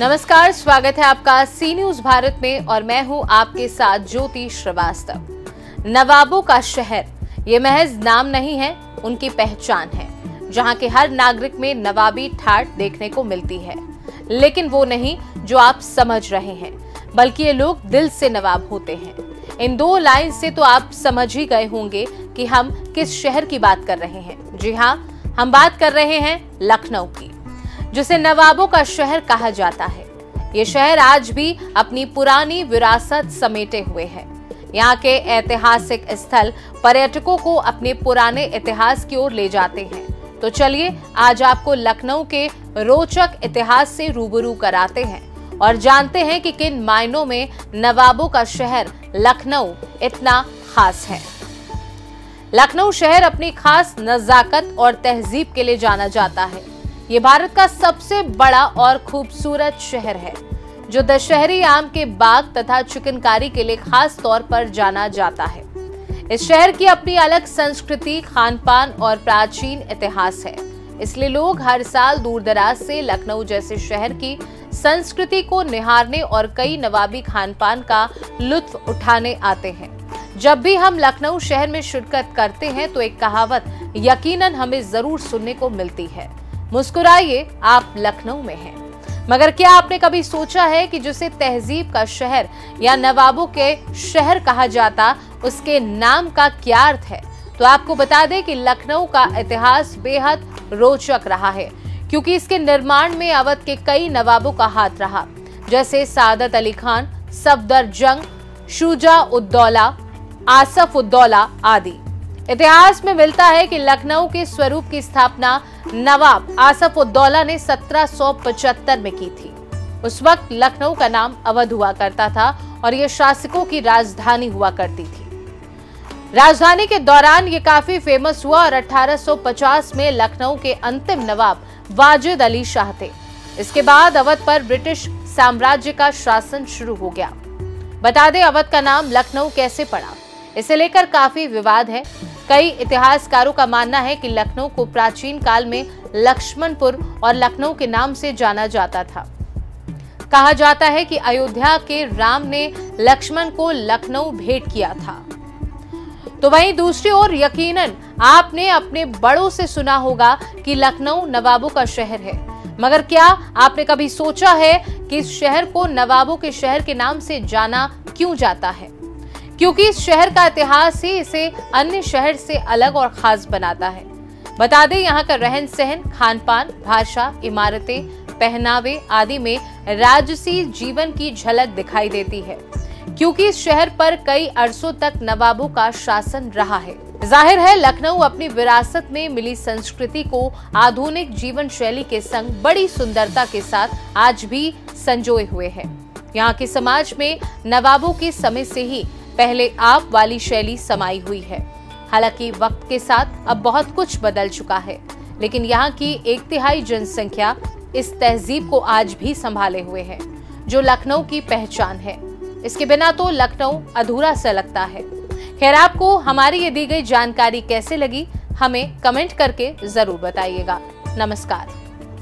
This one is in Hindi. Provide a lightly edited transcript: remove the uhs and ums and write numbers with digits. नमस्कार, स्वागत है आपका सी न्यूज भारत में और मैं हूं आपके साथ ज्योति श्रीवास्तव। नवाबों का शहर ये महज नाम नहीं है, उनकी पहचान है, जहां के हर नागरिक में नवाबी ठाट देखने को मिलती है। लेकिन वो नहीं जो आप समझ रहे हैं, बल्कि ये लोग दिल से नवाब होते हैं। इन दो लाइन से तो आप समझ ही गए होंगे कि हम किस शहर की बात कर रहे हैं। जी हाँ, हम बात कर रहे हैं लखनऊ की, जिसे नवाबों का शहर कहा जाता है। ये शहर आज भी अपनी पुरानी विरासत समेटे हुए है। यहाँ के ऐतिहासिक स्थल पर्यटकों को अपने पुराने इतिहास की ओर ले जाते हैं। तो चलिए आज आपको लखनऊ के रोचक इतिहास से रूबरू कराते हैं और जानते हैं कि किन मायनों में नवाबों का शहर लखनऊ इतना खास है। लखनऊ शहर अपनी खास नज़ाकत और तहजीब के लिए जाना जाता है। ये भारत का सबसे बड़ा और खूबसूरत शहर है, जो दशहरी आम के बाग तथा चिकनकारी के लिए खास तौर पर जाना जाता है। इस शहर की अपनी अलग संस्कृति, खानपान और प्राचीन इतिहास है। इसलिए लोग हर साल दूर दराज से लखनऊ जैसे शहर की संस्कृति को निहारने और कई नवाबी खानपान का लुत्फ उठाने आते हैं। जब भी हम लखनऊ शहर में शिरकत करते हैं तो एक कहावत यकीनन हमें जरूर सुनने को मिलती है, मुस्कुराइए आप लखनऊ में हैं। मगर क्या आपने कभी सोचा है कि जिसे तहजीब का शहर या नवाबों के शहर कहा जाता, उसके नाम का क्या अर्थ है? तो आपको बता दें कि लखनऊ का इतिहास बेहद रोचक रहा है, क्योंकि इसके निर्माण में अवध के कई नवाबों का हाथ रहा, जैसे सादत अली खान, सफदर जंग, शुजा उद्दौला, आसफ उद्दौला आदि। इतिहास में मिलता है कि लखनऊ के स्वरूप की स्थापना नवाब आसफ उद्दौला ने 1775 में की थी। उस वक्त लखनऊ का नाम अवध हुआ करता था और यह शासकों की राजधानी हुआ करती थी। राजधानी के दौरान ये काफी फेमस हुआ और 1850 में लखनऊ के अंतिम नवाब वाजिद अली शाह थे। इसके बाद अवध पर ब्रिटिश साम्राज्य का शासन शुरू हो गया। बता दें, अवध का नाम लखनऊ कैसे पड़ा, इसे लेकर काफी विवाद है। कई इतिहासकारों का मानना है कि लखनऊ को प्राचीन काल में लक्ष्मणपुर और लखनऊ के नाम से जाना जाता था। कहा जाता है कि अयोध्या के राम ने लक्ष्मण को लखनऊ भेंट किया था। तो वहीं दूसरी ओर यकीनन आपने अपने बड़ों से सुना होगा कि लखनऊ नवाबों का शहर है। मगर क्या आपने कभी सोचा है कि इस शहर को नवाबों के शहर के नाम से जाना क्यों जाता है? क्योंकि इस शहर का इतिहास ही इसे अन्य शहर से अलग और खास बनाता है। बता दें, यहाँ का रहन सहन, खान पान, भाषा, इमारतें, पहनावे आदि में राजसी जीवन की झलक दिखाई देती है, क्योंकि इस शहर पर कई अरसों तक नवाबों का शासन रहा है। जाहिर है लखनऊ अपनी विरासत में मिली संस्कृति को आधुनिक जीवन शैली के संग बड़ी सुंदरता के साथ आज भी संजोए हुए है। यहाँ के समाज में नवाबों के समय से ही पहले आप वाली शैली समाई हुई है। हालांकि वक्त के साथ अब बहुत कुछ बदल चुका है, लेकिन यहाँ की 1/3 जनसंख्या इस तहजीब को आज भी संभाले हुए है, जो लखनऊ की पहचान है। इसके बिना तो लखनऊ अधूरा सा लगता है। खैर, आपको हमारी ये दी गई जानकारी कैसे लगी, हमें कमेंट करके जरूर बताइएगा। नमस्कार।